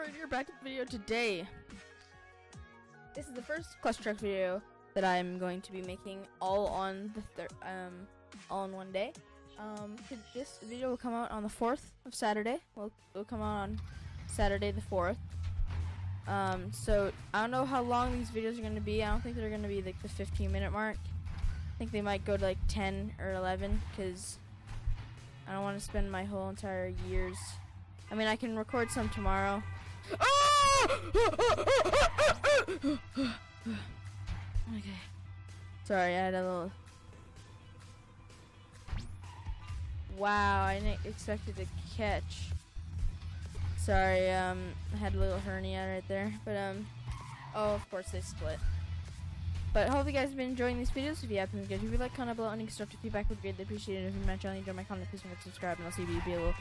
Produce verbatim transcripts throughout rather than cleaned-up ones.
Operator, back to the video today. This is the first Clustertruck video that I'm going to be making all on the third, um, all in one day. Um, this video will come out on the fourth of Saturday. Will will come out on Saturday the fourth. Um, so I don't know how long these videos are going to be. I don't think they're going to be like the fifteen minute mark. I think they might go to like ten or eleven because I don't want to spend my whole entire year's. I mean, I can record some tomorrow. Okay. Sorry, I had a little. Wow, I didn't expect it to catch. Sorry, um, I had a little hernia right there. But, um, oh, of course they split. But hopefully you guys have been enjoying these videos. If you have, please give you a like, comment below, and constructive feedback would be greatly appreciated. If you my channel, enjoy my content, please remember to subscribe, and I'll see you below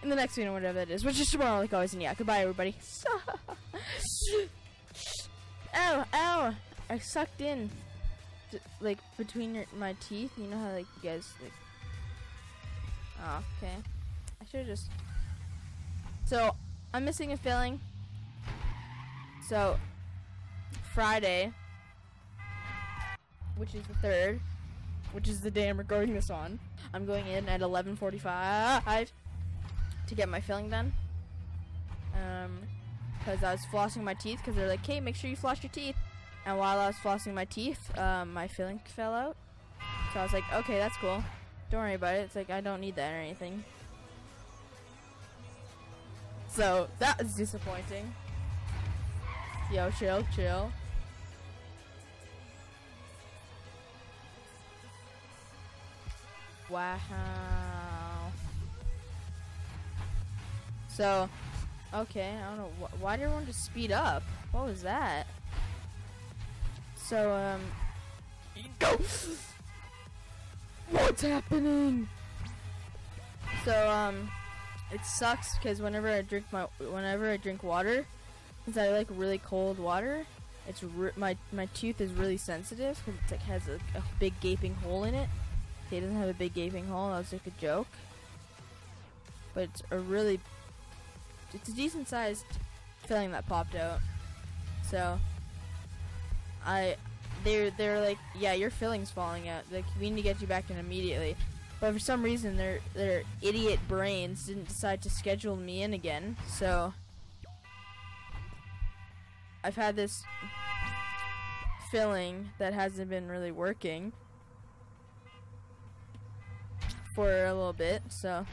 in the next video, whatever that is, which is tomorrow, like always. And yeah, goodbye, everybody. Ow, ow! I sucked in, like, between your, my teeth. You know how, like, you guys, like. Oh, okay. I should've just. So, I'm missing a filling. So, Friday, which is the third, which is the day I'm recording this on, I'm going in at eleven forty-five. To get my filling done, um, because I was flossing my teeth, because they're like, hey, make sure you floss your teeth, and while I was flossing my teeth, um, my filling fell out, so I was like, okay, that's cool, don't worry about it, it's like, I don't need that or anything, so that was disappointing. Yo, chill, chill. Wow. So, okay, I don't know, wh why did everyone just speed up? What was that? So, um, go! What's happening? So, um, it sucks because whenever I drink my, whenever I drink water, since I like really cold water, it's re my, my tooth is really sensitive because it like, has a, a big gaping hole in it. Okay, it doesn't have a big gaping hole, that was like a joke. But it's a really, it's a decent sized filling that popped out. So I, they're they're like, yeah, your filling's falling out. Like, we need to get you back in immediately. But for some reason, their their idiot brains didn't decide to schedule me in again. So I've had this filling that hasn't been really working for a little bit. So.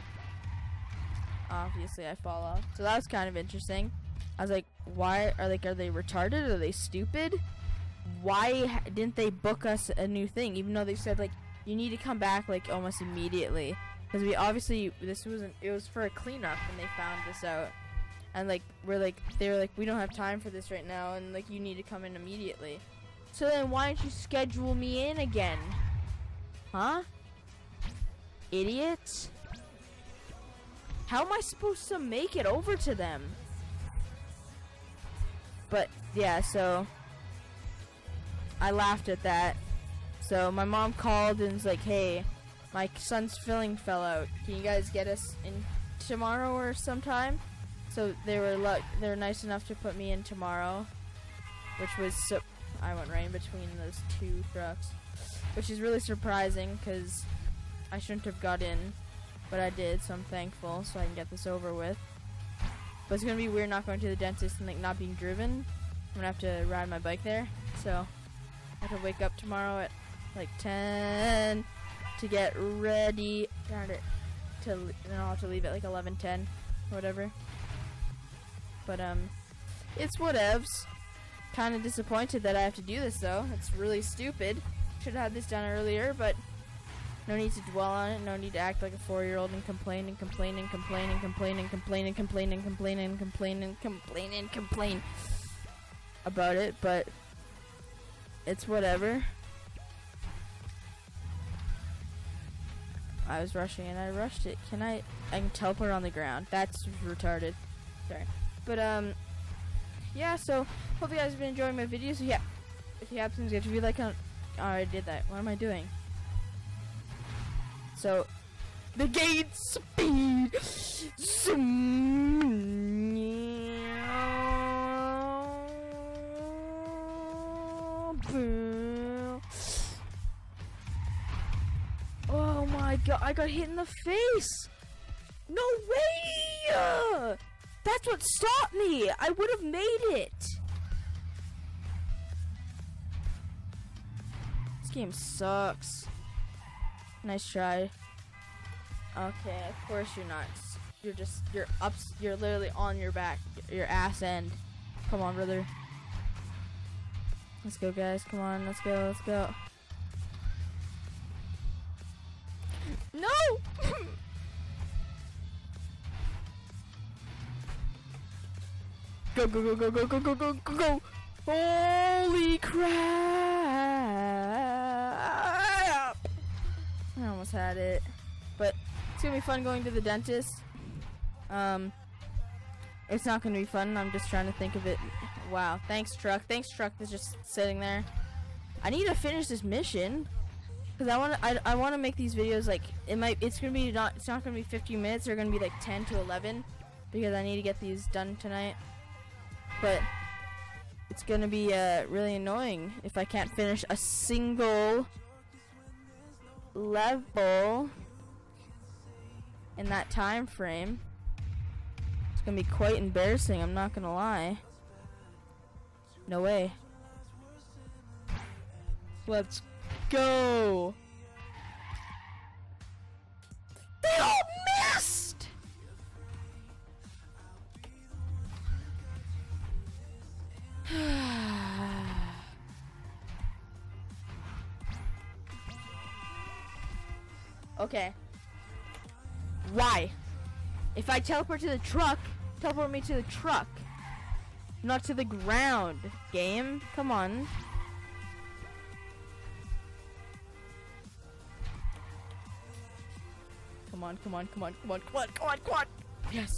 Obviously I fall off. So that was kind of interesting. I was like, why are like are they retarded? Are they stupid? Why ha didn't they book us a new thing, even though they said like you need to come back like almost immediately, because we obviously this wasn't it was for a cleanup and they found this out, and like we're like they were like, we don't have time for this right now, and like you need to come in immediately. So then why don't you schedule me in again? Huh? Idiots. How am I supposed to make it over to them? But, yeah, so I laughed at that. So my mom called and was like, hey, my son's filling fell out. Can you guys get us in tomorrow or sometime? So they were luck they were nice enough to put me in tomorrow. Which was, so I went right in between those two trucks. Which is really surprising, because I shouldn't have got in. But I did, so I'm thankful, so I can get this over with. But it's gonna be weird not going to the dentist and like not being driven. I'm gonna have to ride my bike there, so I have to wake up tomorrow at like ten to get ready. Darn it! To and I'll have to leave at like eleven ten or whatever. But um, it's whatevs. Kind of disappointed that I have to do this though. It's really stupid. Should have had this done earlier, but. No need to dwell on it, no need to act like a four-year-old and complain and complain and complain and complain and complain and complain and complain and complain and complain and complain about it, but it's whatever. I was rushing and I rushed it. Can I I can teleport on the ground. That's retarded. Sorry. But um yeah, so hope you guys have been enjoying my videos. Yeah. If you have things you have to be like on oh, I did that. What am I doing? So, the gate speed. Oh my god, I got hit in the face! No way! That's what stopped me! I would have made it! This game sucks. Nice try. Okay, of course you're not. You're just, you're up, you're literally on your back, your ass end. Come on, brother. Let's go, guys. Come on, let's go, let's go. No! Go, go, go, go, go, go, go, go, go, go! Holy crap! I almost had it. But it's gonna be fun going to the dentist. Um, it's not gonna be fun. I'm just trying to think of it. Wow. Thanks, truck. Thanks, truck. That's just sitting there. I need to finish this mission because I want to. I, I want to make these videos like it might. It's gonna be not. It's not gonna be fifteen minutes. They're gonna be like ten to eleven because I need to get these done tonight. But it's gonna be uh, really annoying if I can't finish a single level in that time frame. It's gonna be quite embarrassing. I'm not gonna lie. No way. Let's go. They all missed. Okay. Why? If I teleport to the truck, teleport me to the truck. Not to the ground, game. Come on. Come on, come on, come on, come on, come on, come on, come on. Yes.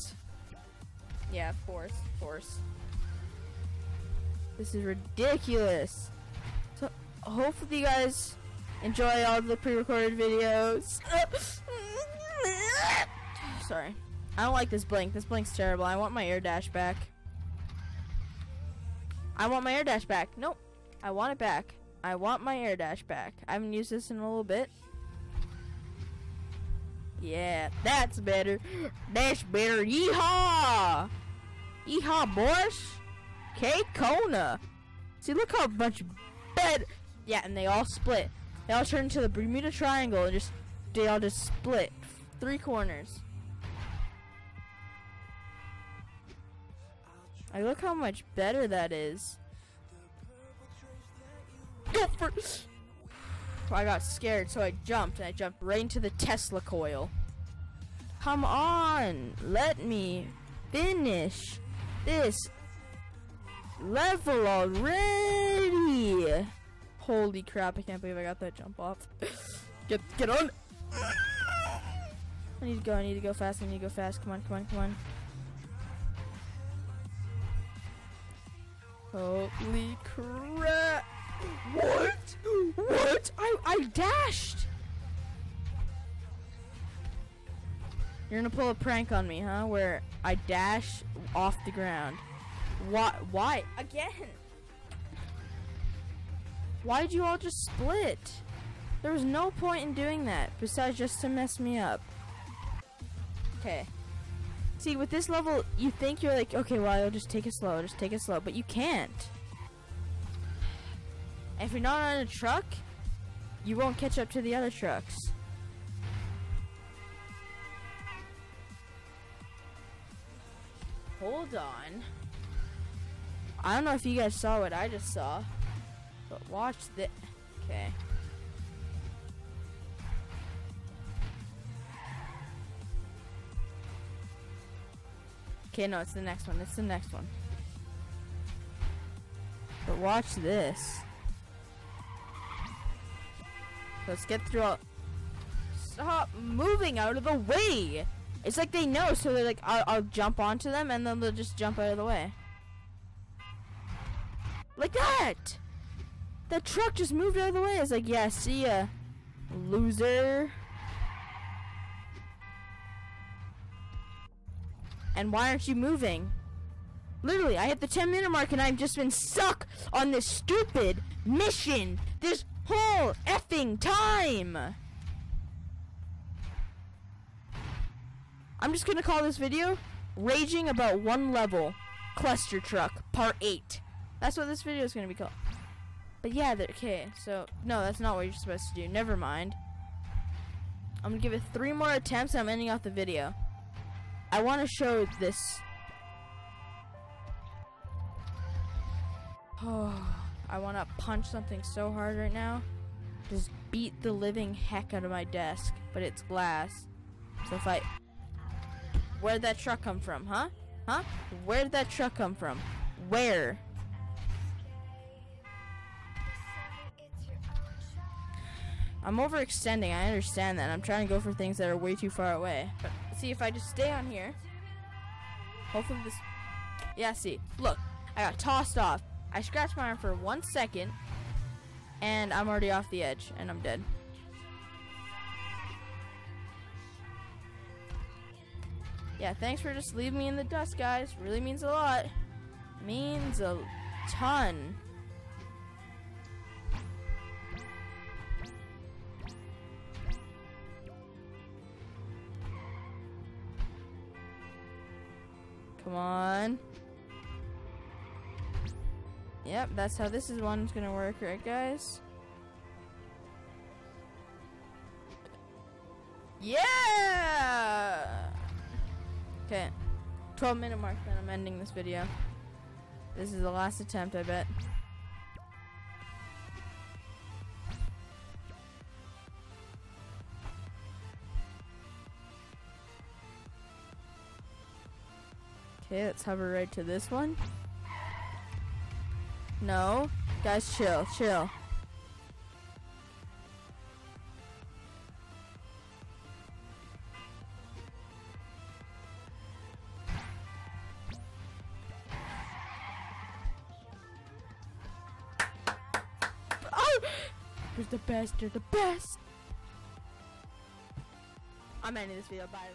Yeah, of course, of course. This is ridiculous. So, hopefully you guys enjoy all the pre-recorded videos. Sorry. I don't like this blink. This blink's terrible. I want my air dash back. I want my air dash back. Nope. I want it back. I want my air dash back. I haven't used this in a little bit. Yeah, that's better. That's better. Yeehaw! Yeehaw, boys! K Kona. See, look how much better. Yeah, and they all split. They all turn into the Bermuda Triangle and just they all just split three corners. I look how much better that is. Go for I got scared, so I jumped, and I jumped right into the Tesla coil. Come on, let me finish this level already. Holy crap, I can't believe I got that jump off. Get, get on. I need to go, I need to go fast, I need to go fast. Come on, come on, come on. Holy crap! What? What? I I dashed. You're gonna pull a prank on me, huh? Where I dash off the ground? Why? Why again? Why did you all just split? There was no point in doing that besides just to mess me up. Okay. See, with this level, you think you're like, okay, well, I'll just take it slow, I'll just take it slow, but you can't. And if you're not on a truck, you won't catch up to the other trucks. Hold on. I don't know if you guys saw what I just saw, but watch this. Okay. Okay, no, it's the next one. It's the next one. But watch this. Let's get through all. Stop moving out of the way! It's like they know, so they're like, I'll, I'll jump onto them, and then they'll just jump out of the way. Like that! The truck just moved out of the way. It's like, yeah, see ya, loser. And why aren't you moving? Literally, I hit the ten minute mark and I've just been stuck on this stupid mission this whole effing time. I'm just gonna call this video Raging About One Level, Clustertruck Part eight. That's what this video is gonna be called. But yeah, okay, so, no, that's not what you're supposed to do. Never mind. I'm gonna give it three more attempts and I'm ending off the video. I wanna show this. Oh, I wanna punch something so hard right now. Just beat the living heck out of my desk, but it's glass. So if I... Where'd that truck come from, huh? Huh? Where'd that truck come from? Where? I'm overextending, I understand that. I'm trying to go for things that are way too far away. But see, if I just stay on here, hopefully this... Yeah, see, look, I got tossed off. I scratched my arm for one second, and I'm already off the edge, and I'm dead. Yeah, thanks for just leaving me in the dust, guys. Really means a lot. Means a ton. Come on. Yep, that's how this is one's gonna work, right, guys? Yeah! Okay, twelve minute mark, then I'm ending this video. This is the last attempt, I bet. Okay, let's hover right to this one. No, guys, chill, chill. Oh! You're the best, you're the best! I'm ending this video, bye.